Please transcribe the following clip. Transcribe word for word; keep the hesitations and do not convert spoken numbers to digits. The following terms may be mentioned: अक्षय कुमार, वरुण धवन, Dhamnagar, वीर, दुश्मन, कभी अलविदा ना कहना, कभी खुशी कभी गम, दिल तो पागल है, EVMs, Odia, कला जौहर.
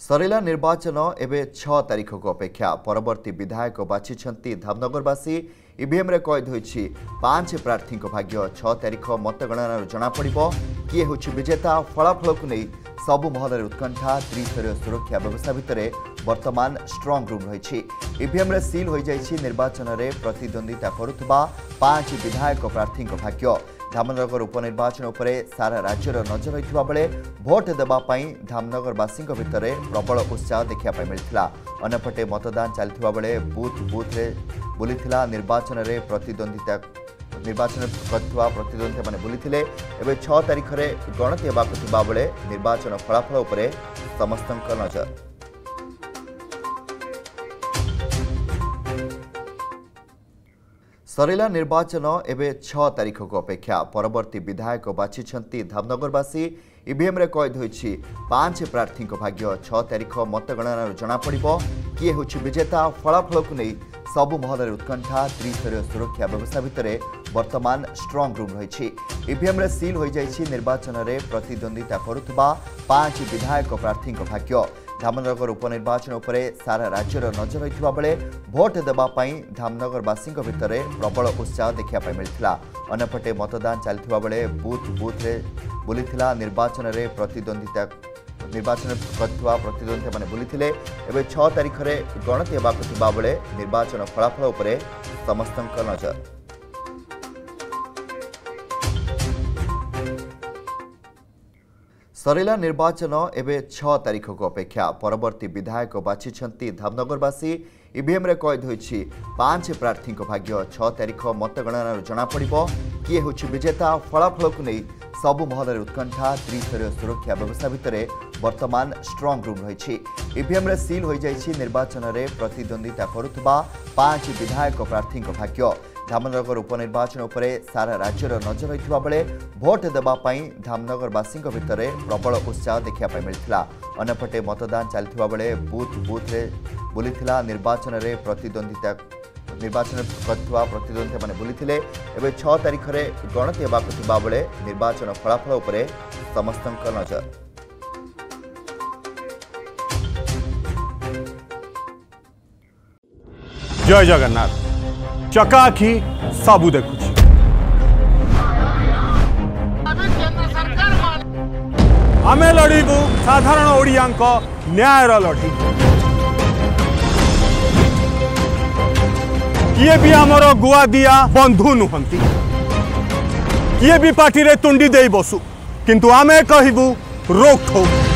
सरेला निर्वाचन एबे छ तारीख को अपेक्षा परवर्ती विधायक बाछी धामनगरवासी ईवीएम रे कैद होई पांच प्रार्थी भाग्य छ तारीख मतगणना जनापड़ किए हो विजेता फलाफल को नहीं सबु महल उत्कंठा त्रिस्तरीय सुरक्षा व्यवस्था भितर वर्तमान स्ट्रंग रूम रही ईवीएम रे सील हो जाए निर्वाचन रे प्रतिद्वंदिता करुवा पांच विधायक प्रार्थी भाग्य धामनगर उपनिर्वाचन उपरे सारा राज्यर नजर रही बेले भोट देवाई धामनगरवासी भितर प्रबल उत्साह देखा मिलता अनेपटे मतदान चलता बेले बूथ बूथ बुली निर्वाचन में प्रतिद्वंदिता निर्वाचन करथिबा प्रतिद्वंदी माने बुली एवं छह तारीख में गणति होगा बेले निर्वाचन फलाफल उपरे समस्त नजर। सरेला निर्वाचन एबे छ तारीख को अपेक्षा परवर्ती विधायक बाछी धामनगरवासी ईवीएम रे कैद होई पांच प्रार्थी भाग्य छ तारीख मतगणना जनापड़ किए हो विजेता फलाफल को नहीं सबु महल उत्कंठा त्रिस्तरीय सुरक्षा व्यवस्था भितर वर्तमान स्ट्रंग रूम रही ईवीएम रे सील हो जाए निर्वाचन में प्रतिद्वंदिता करुवा पांच विधायक प्रार्थी भाग्य धामनगर उपनिर्वाचन उपरे सारा राज्यर नजर रही बेले भोट देवाई धामनगरवासी भितर प्रबल उत्साह देखा मिलता अनेपटे मतदान चलता बेले बूथ बूथ बुली निर्वाचन में प्रतिद्वंदिता निर्वाचन करथिबा प्रतिद्वंदी माने बुली एवं छह तारीख में गणति होगा बेले निर्वाचन फलाफल उपरे समस्त नजर। सरेला निर्वाचन एवं छ तारीख को अपेक्षा परवर्ती विधायक बाछी धामनगरवासी ईवीएम रे कैद होई पांच प्रार्थी भाग्य छ तारीख मतगणना जनापड़ किए हो विजेता फलाफल को नहीं सबु महल उत्कंठा त्रिस्तरीय सुरक्षा व्यवस्था भितर वर्तमान स्ट्रंग रूम रही ईवीएम रे सील हो जाए निर्वाचन में प्रतिद्वंदिता करुवा पांच विधायक प्रार्थी भाग्य धामनगर उपनिर्वाचन उपरे सारा राज्यर नजर रही बेले भोट देवाई धामनगरवासी भितर प्रबल उत्साह देखा मिलता अनेपटे मतदान चलता बेले बूथ बूथ बुली निर्वाचन में प्रतिद्वंदिता निर्वाचन करथिबा प्रतिद्वंदी माने बुली एवं छह तारीख में गणति होगा बेले निर्वाचन फलाफल उपरे समस्त नजर। जय जगन्नाथ चकाखी सबू देखु आम लड़ू साधारण ओडिया न्यायर लड़ी किए भी आमर गुआ दिया बंधु नुहंती किए भी पार्टी रे तुंडी दे बसु किंतु आमे कहबू रोक ठोक।